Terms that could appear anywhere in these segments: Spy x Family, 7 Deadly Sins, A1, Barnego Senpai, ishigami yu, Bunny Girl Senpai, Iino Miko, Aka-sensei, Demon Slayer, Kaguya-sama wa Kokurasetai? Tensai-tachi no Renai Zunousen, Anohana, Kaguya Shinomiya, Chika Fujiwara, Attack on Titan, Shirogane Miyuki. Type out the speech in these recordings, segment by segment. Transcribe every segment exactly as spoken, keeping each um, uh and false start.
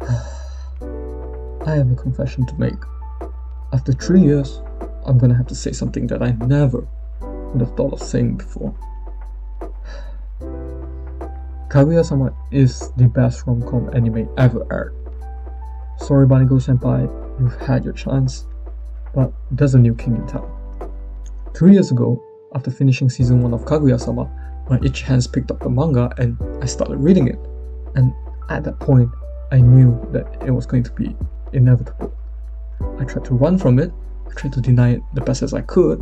I have a confession to make. After three years, I'm gonna have to say something that I never would have thought of saying before. Kaguya-sama is the best rom-com anime ever aired. Sorry Barnego Senpai, you've had your chance, but there's a new king in town. Three years ago, after finishing season one of Kaguya-sama, my itchy hands picked up the manga and I started reading it, and at that point, I knew that it was going to be inevitable. I tried to run from it, I tried to deny it the best as I could,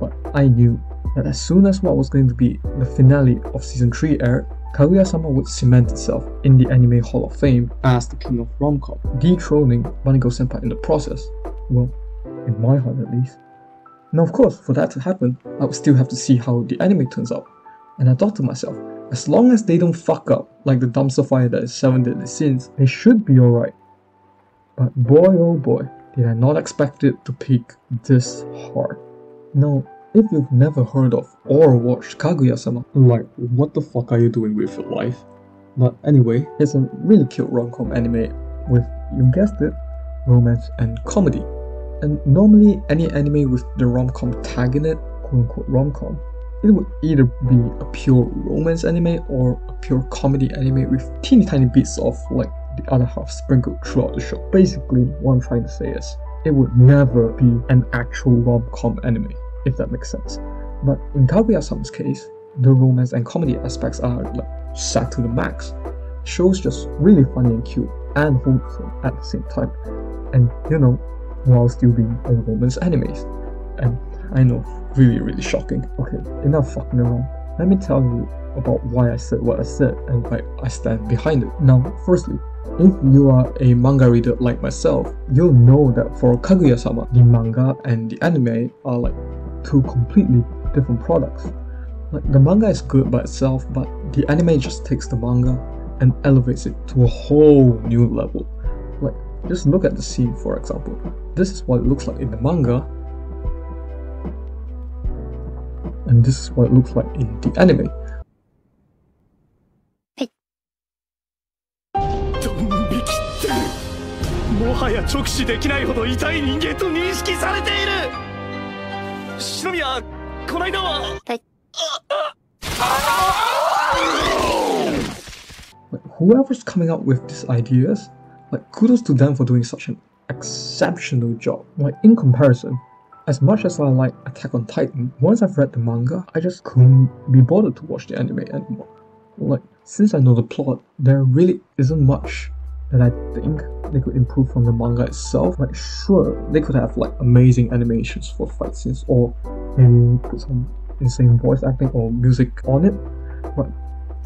but I knew that as soon as what was going to be the finale of season three aired, Kaguya-sama would cement itself in the anime hall of fame as the king of rom-com, dethroning Bunny Girl Senpai in the process, well, in my heart at least. Now of course, for that to happen, I would still have to see how the anime turns out, and I thought to myself, as long as they don't fuck up like the dumpster fire that is seven deadly sins, they should be alright. But boy oh boy, did I not expect it to peak this hard. Now, if you've never heard of or watched Kaguya-sama, like, what the fuck are you doing with your life? But anyway, it's a really cute rom-com anime with, you guessed it, romance and comedy. And normally, any anime with the rom-com tag in it, quote-unquote rom-com, it would either be a pure romance anime or a pure comedy anime with teeny tiny bits of like the other half sprinkled throughout the show. Basically, what I'm trying to say is, it would never be an actual rom-com anime, if that makes sense. But in Kaguya-sama's case, the romance and comedy aspects are like set to the max. The show's just really funny and cute and wholesome at the same time, and you know, while still being a romance anime. And I know, really really shocking. Okay, enough fucking around. Let me tell you about why I said what I said and why I stand behind it. Now, firstly, if you are a manga reader like myself, you'll know that for Kaguya-sama, the manga and the anime are like two completely different products. Like, the manga is good by itself, but the anime just takes the manga and elevates it to a whole new level. Like, just look at the scene for example. This is what it looks like in the manga, and this is what it looks like in the anime. Hey. Like, whoever's coming up with these ideas, like, kudos to them for doing such an exceptional job. Like, in comparison, as much as I like Attack on Titan, once I've read the manga, I just couldn't be bothered to watch the anime anymore. Like, since I know the plot, there really isn't much that I think they could improve from the manga itself. Like, sure, they could have like amazing animations for fight scenes, or maybe put some insane voice acting or music on it, but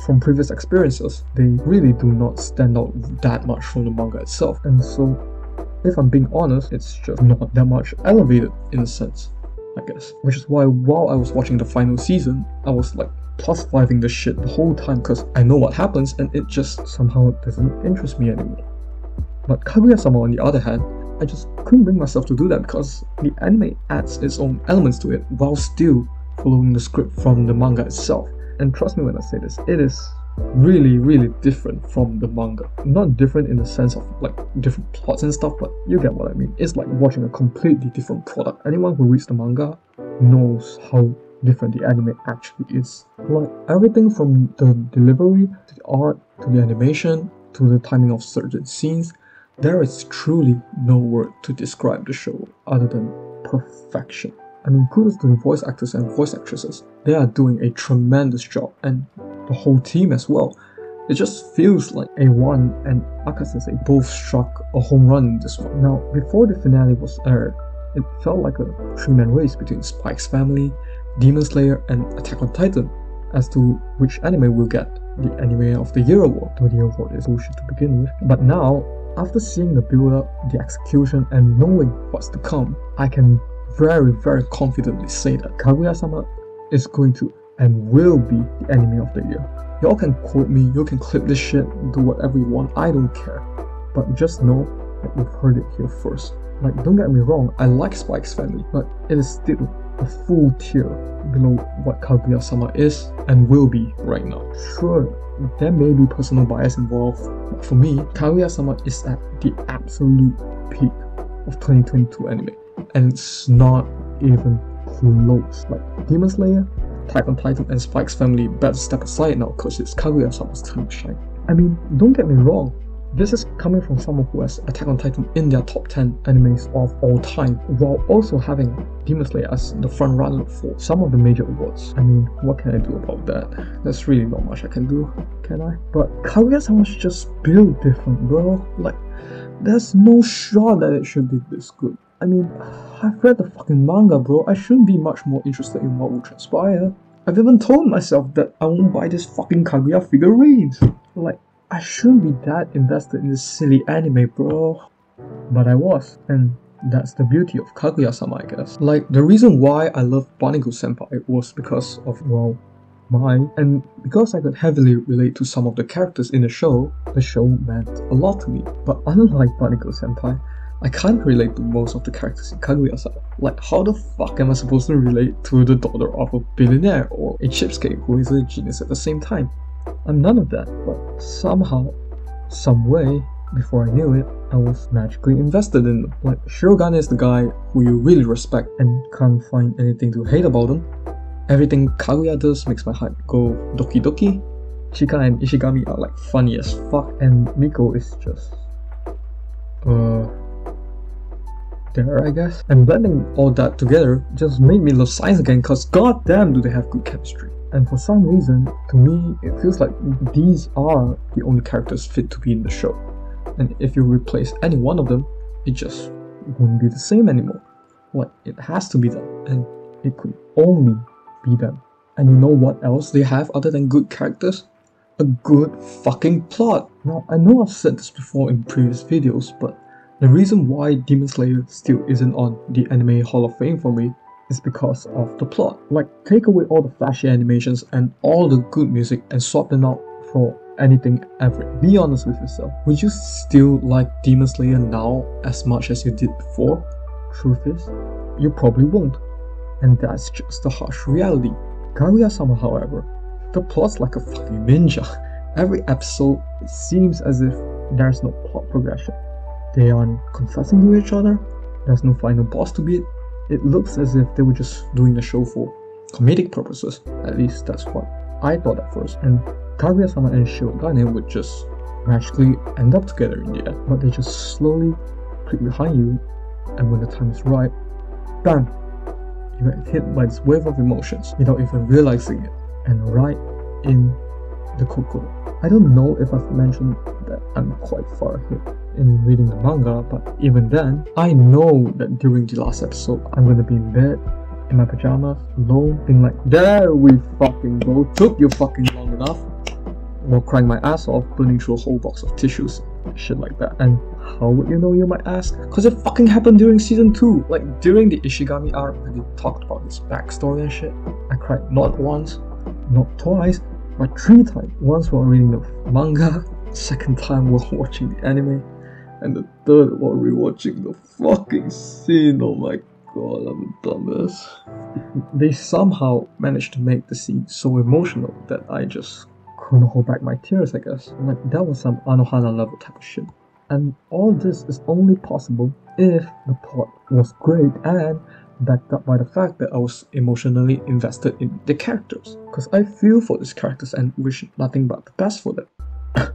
from previous experiences, they really do not stand out that much from the manga itself. And so, if I'm being honest, it's just not that much elevated in a sense, I guess. Which is why while I was watching the final season, I was like plus-fiving the shit the whole time because I know what happens and it just somehow doesn't interest me anymore. But Kaguya-sama on the other hand, I just couldn't bring myself to do that because the anime adds its own elements to it while still following the script from the manga itself. And trust me when I say this, it is really really different from the manga. Not different in the sense of like different plots and stuff, but you get what I mean. It's like watching a completely different product. Anyone who reads the manga knows how different the anime actually is. Like, everything from the delivery to the art to the animation to the timing of certain scenes, there is truly no word to describe the show other than perfection. I mean, kudos to the voice actors and voice actresses. They are doing a tremendous job, and the whole team as well. It just feels like A one and Aka-sensei both struck a home run in this one. Now, before the finale was aired, it felt like a three-man race between Spy x Family, Demon Slayer, and Attack on Titan as to which anime will get the Anime of the Year award. Though the award is bullshit to begin with. But now, after seeing the build-up, the execution, and knowing what's to come, I can very very confidently say that Kaguya-sama is going to and will be the anime of the year. Y'all can quote me, you can clip this shit, do whatever you want, I don't care. But just know that you've heard it here first. Like, don't get me wrong, I like Spy x Family, but it is still a full tier below what Kaguya-sama is and will be right now. Sure, there may be personal bias involved, but for me, Kaguya-sama is at the absolute peak of twenty twenty-two anime, and it's not even close. Like Demon Slayer, Attack on Titan, and Spy x Family better step aside now, cause it's Kaguya-sama's time to shine. I mean, don't get me wrong, this is coming from someone who has Attack on Titan in their top ten animes of all time, while also having Demon Slayer as the front runner for some of the major awards. I mean, what can I do about that? There's really not much I can do, can I? But Kaguya-sama's just built different, bro. Like, there's no shot that it should be this good. I mean, I've read the fucking manga, bro. I shouldn't be much more interested in what will transpire. I've even told myself that I won't buy this fucking Kaguya figurines. Like, I shouldn't be that invested in this silly anime, bro. But I was, and that's the beauty of Kaguya-sama, I guess. Like, the reason why I loved Barnego Senpai was because of, well, mine. And because I could heavily relate to some of the characters in the show, the show meant a lot to me. But unlike Barnego Senpai, I can't relate to most of the characters in Kaguya-sama. Like, how the fuck am I supposed to relate to the daughter of a billionaire or a chipskate who is a genius at the same time? I'm none of that, but somehow, some way, before I knew it, I was magically invested in them. Like, Shirogane is the guy who you really respect and can't find anything to hate about him. Everything Kaguya does makes my heart go doki doki. Chika and Ishigami are like funny as fuck, and Miko is just... Uh... there, I guess. And blending all that together just made me love science again, cause goddamn do they have good chemistry. And for some reason, to me, it feels like these are the only characters fit to be in the show. And if you replace any one of them, it just wouldn't be the same anymore. Like, it has to be them, and it could only be them. And you know what else they have other than good characters? A good fucking plot! Now, I know I've said this before in previous videos, but the reason why Demon Slayer still isn't on the Anime Hall of Fame for me is because of the plot. Like, take away all the flashy animations and all the good music and swap them out for anything average. Be honest with yourself, would you still like Demon Slayer now as much as you did before? Truth is, you probably won't. And that's just the harsh reality. Kaguya-sama, however, the plot's like a fucking ninja. Every episode, it seems as if there's no plot progression. They aren't confessing to each other, there's no final boss to beat. It looks as if they were just doing the show for comedic purposes, at least that's what I thought at first, and Kaguya-sama and Shirogane would just magically end up together in the end, but they just slowly creep behind you, and when the time is right, bam, you get hit by this wave of emotions without even realizing it, and right in the kokoro. I don't know if I've mentioned that I'm quite far ahead in reading the manga, but even then, I know that during the last episode, I'm gonna be in bed, in my pajamas, alone, being like, there we fucking go, took you fucking long enough, while crying my ass off, burning through a whole box of tissues, shit like that. And how would you know, you might ask? Cause it fucking happened during season two, like during the Ishigami arc when they talked about his backstory and shit. I cried not once, not twice, but three times. Once while reading the manga, second time while watching the anime, and the third while rewatching the fucking scene. Oh my god, I'm a dumbass. They somehow managed to make the scene so emotional that I just couldn't hold back my tears, I guess. Like, that was some Anohana level type of shit. And all this is only possible if the plot was great and backed up by the fact that I was emotionally invested in the characters, because I feel for these characters and wish nothing but the best for them.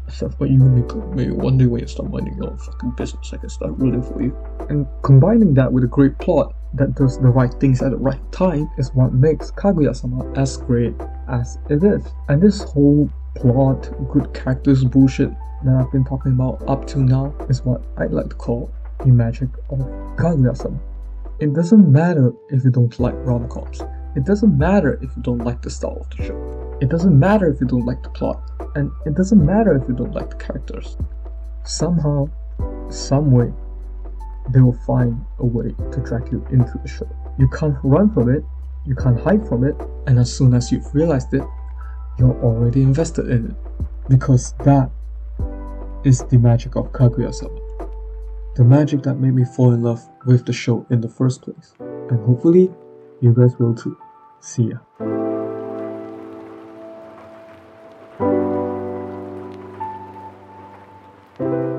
Except for you, Miko. Maybe one day when you start minding your own fucking business, I can start rooting for you. And combining that with a great plot that does the right things at the right time is what makes Kaguya-sama as great as it is. And this whole plot, good characters bullshit that I've been talking about up to now is what I'd like to call the magic of Kaguya-sama. It doesn't matter if you don't like rom-coms, it doesn't matter if you don't like the style of the show, it doesn't matter if you don't like the plot, and it doesn't matter if you don't like the characters. Somehow, some way, they will find a way to drag you into the show. You can't run from it, you can't hide from it, and as soon as you've realized it, you're already invested in it. Because that is the magic of Kaguya-sama. The magic that made me fall in love with the show in the first place. And hopefully, You guys will too. See ya. Thank you.